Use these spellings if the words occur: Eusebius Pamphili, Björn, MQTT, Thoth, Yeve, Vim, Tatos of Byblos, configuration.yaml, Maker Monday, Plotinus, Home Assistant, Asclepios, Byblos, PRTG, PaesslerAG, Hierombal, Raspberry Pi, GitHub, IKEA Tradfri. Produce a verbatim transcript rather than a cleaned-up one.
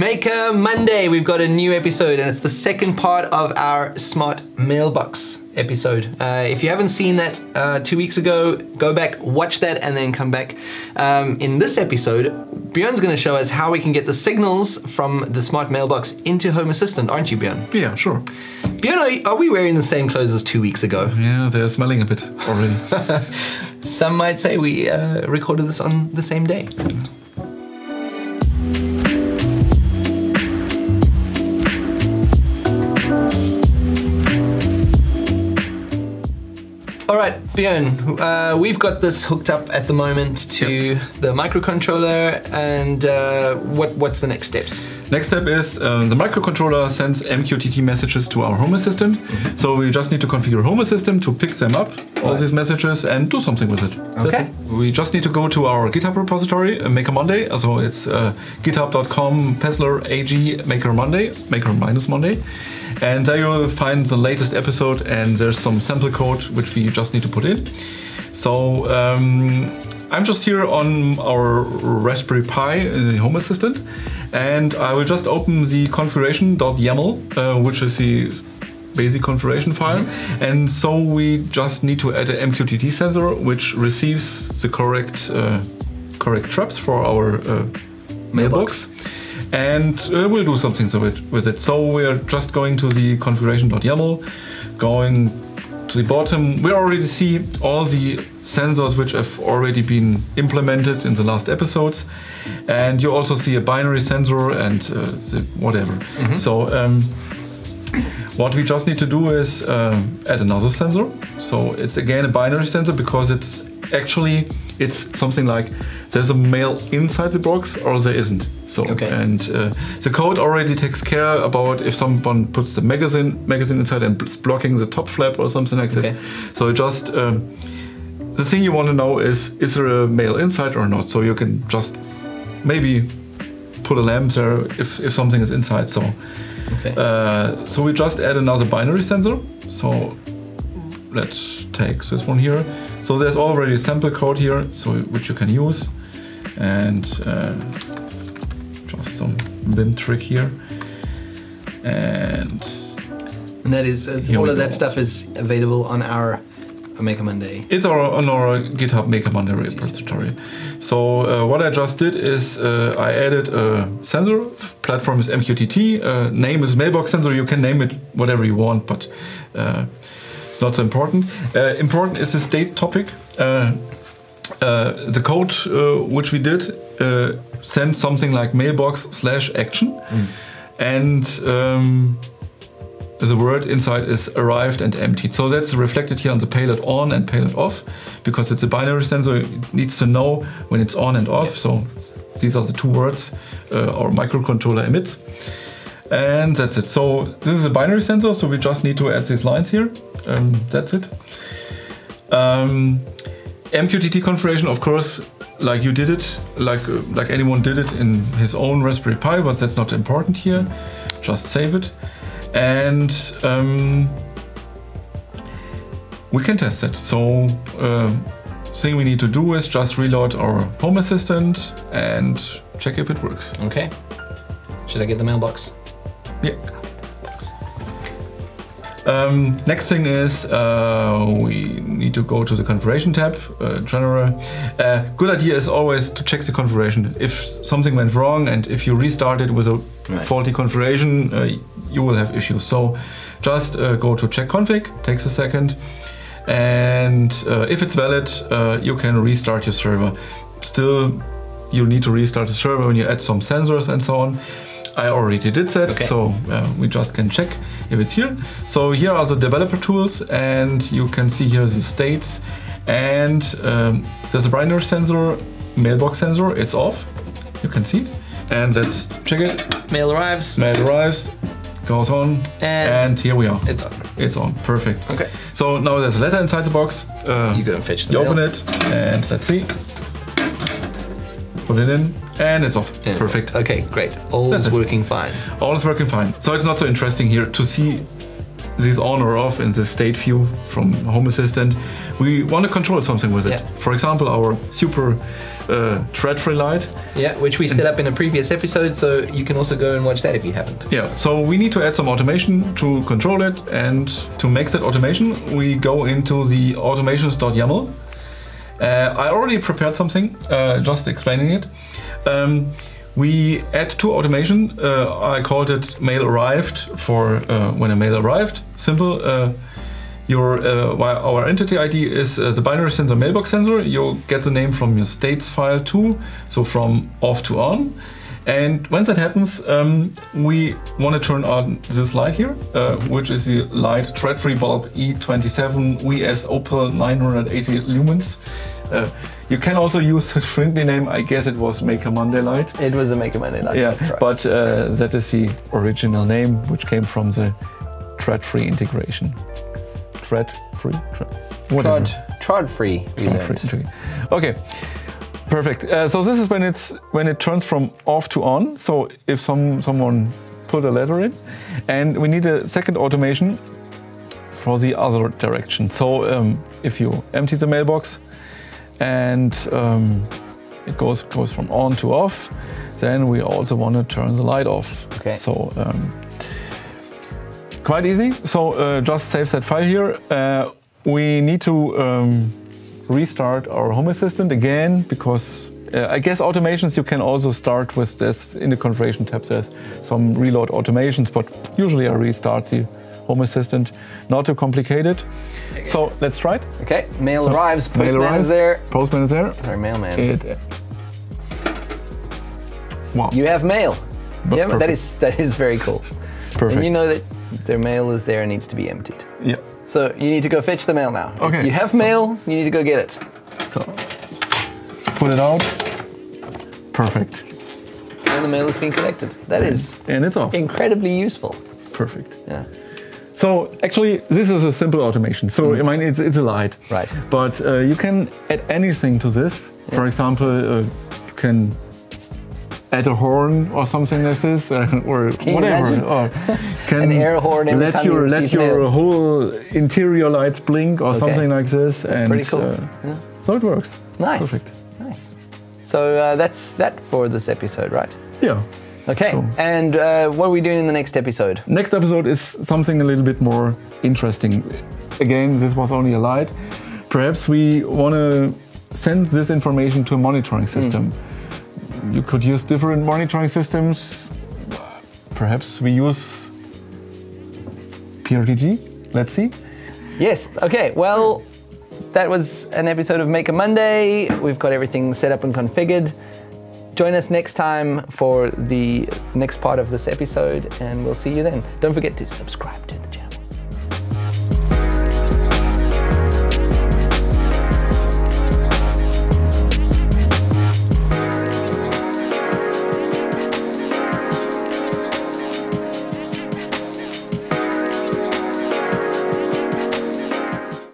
Maker Monday, we've got a new episode and it's the second part of our Smart Mailbox episode. Uh, if you haven't seen that uh, two weeks ago, go back, watch that, and then come back. Um, in this episode, Björn's going to show us how we can get the signals from the Smart Mailbox into Home Assistant, aren't you, Björn? Yeah, sure. Björn, are we wearing the same clothes as two weeks ago? Yeah, they're smelling a bit already. Some might say we uh, recorded this on the same day. All right, Björn, uh, we've got this hooked up at the moment to yep. the microcontroller, and uh, what, what's the next steps? Next step is uh, the microcontroller sends M Q T T messages to our Home Assistant. Mm-hmm. So we just need to configure Home Assistant to pick them up, all right. these messages, and do something with it. Okay. It. We just need to go to our GitHub repository, uh, Maker Monday. So it's uh, github dot com, PaesslerAG, Maker Monday, Maker minus Monday. And there you'll find the latest episode, and there's some sample code which we just need to put in. So um, I'm just here on our Raspberry Pi in the Home Assistant, and I will just open the configuration dot yaml, uh, which is the basic configuration file. Mm-hmm. And so we just need to add an M Q T T sensor which receives the correct uh, correct traps for our uh, mailbox. mailbox. And uh, we'll do something with it. So we're just going to the configuration dot yaml, going to the bottom. We already see all the sensors which have already been implemented in the last episodes. And you also see a binary sensor and uh, the whatever. Mm-hmm. So um, what we just need to do is um, add another sensor. So it's again a binary sensor, because it's actually, it's something like there's a mail inside the box or there isn't. So okay. and uh, the code already takes care about if someone puts the magazine magazine inside and it's blocking the top flap or something like okay. this. So just um, the thing you want to know is is there a mail inside or not. So you can just maybe put a lamp there if if something is inside. So okay. uh, so we just add another binary sensor. So let's take this one here. So there's already sample code here, so which you can use, and uh, just some Vim trick here. And, and that is uh, all of that stuff is available on our Maker Monday. It's our, on our GitHub Maker Monday repository. So uh, what I just did is uh, I added a sensor. Platform is M Q T T. Uh, name is mailbox sensor. You can name it whatever you want, but. Uh, Not so important. Uh, important is the state topic. Uh, uh, the code uh, which we did uh, sends something like mailbox slash action, mm. and um, the word inside is arrived and emptied. So that's reflected here on the payload on and payload off, because it's a binary sensor. It needs to know when it's on and off. So these are the two words uh, our microcontroller emits. And that's it. So this is a binary sensor, so we just need to add these lines here. Um, that's it. Um, M Q T T configuration, of course, like you did it, like uh, like anyone did it in his own Raspberry Pi, but that's not important here. Just save it, and um, we can test it. So uh, thing we need to do is just reload our Home Assistant and check if it works. Okay. Should I get the mailbox? Yeah. Um, next thing is uh, we need to go to the configuration tab, uh, general. Uh, good idea is always to check the configuration. If something went wrong and if you restart it with a right. faulty configuration, uh, you will have issues. So just uh, go to check config, takes a second. And uh, if it's valid, uh, you can restart your server. Still, you need to restart the server when you add some sensors and so on. I already did that, okay. so uh, we just can check if it's here. So here are the developer tools, and you can see here the states. And um, there's a binary sensor, mailbox sensor, it's off, you can see. And let's check it. Mail arrives. Mail arrives, goes on, and, and here we are. It's on. It's on, perfect. Okay. So now there's a letter inside the box. Uh, you go and fetch the mail. You open it, and let's see. Put it in, and it's off. Yeah. Perfect. Okay, great. All is working fine. All is working fine. So it's not so interesting here to see this on or off in the state view from Home Assistant. We want to control something with it. Yeah. For example, our super uh, Tradfri Lite. Yeah, which we set up in a previous episode, so you can also go and watch that if you haven't. Yeah, so we need to add some automation to control it, and to make that automation, we go into the automations.yaml. Uh, I already prepared something, uh, just explaining it. Um, we add two automation. Uh, I called it mail arrived for uh, when a mail arrived. Simple. Uh, Your, uh, our entity I D is uh, the binary sensor mailbox sensor. You get the name from your states file too, so from off to on. And when that happens, um, we want to turn on this light here, uh, which is the light Tradfri bulb E twenty-seven W S Opal nine hundred eighty lumens. Uh, you can also use the friendly name. I guess it was Maker Monday light. It was a Maker Monday light. Yeah, that's right. But uh, that is the original name, which came from the Tradfri integration. Tradfri, whatever. Tradfri. Okay, perfect. Uh, so this is when it's when it turns from off to on. So if some someone put a letter in, and we need a second automation for the other direction. So um, if you empty the mailbox, and um, it goes goes from on to off, then we also want to turn the light off. Okay. So. Um, Quite easy, so uh, just save that file here. Uh, we need to um, restart our Home Assistant again, because uh, I guess automations you can also start with this. In the configuration tab there's some reload automations, but usually I restart the Home Assistant. Not too complicated. Okay. So let's try it. Okay, mail so arrives, postman mail arrives. is there. Postman is there. Sorry, mailman. It, wow. You have mail. But yeah, that is, that is very cool. Perfect. And you know that their mail is there and needs to be emptied. Yeah. So you need to go fetch the mail now. Okay. You have so mail, you need to go get it. So put it out. Perfect. And the mail has been collected. That and, is and it's off. Incredibly useful. Perfect. Yeah. So actually this is a simple automation. So mm. I mean it's it's a light. Right. But uh, you can add anything to this. Yeah. For example, uh, you can add a horn or something like this, uh, or can whatever. You or can An air horn every let time your you let your mail. whole interior lights blink or okay. something like this. That's and pretty cool. Uh, yeah. So it works. Nice. Perfect. Nice. So uh, that's that for this episode, right? Yeah. Okay. So. And uh, what are we doing in the next episode? Next episode is something a little bit more interesting. Again, this was only a light. Perhaps we want to send this information to a monitoring system. Mm. You could use different monitoring systems. Perhaps we use P R T G. Let's see. Yes. Okay. Well, that was an episode of Maker Monday. We've got everything set up and configured. Join us next time for the next part of this episode, and we'll see you then. Don't forget to subscribe to the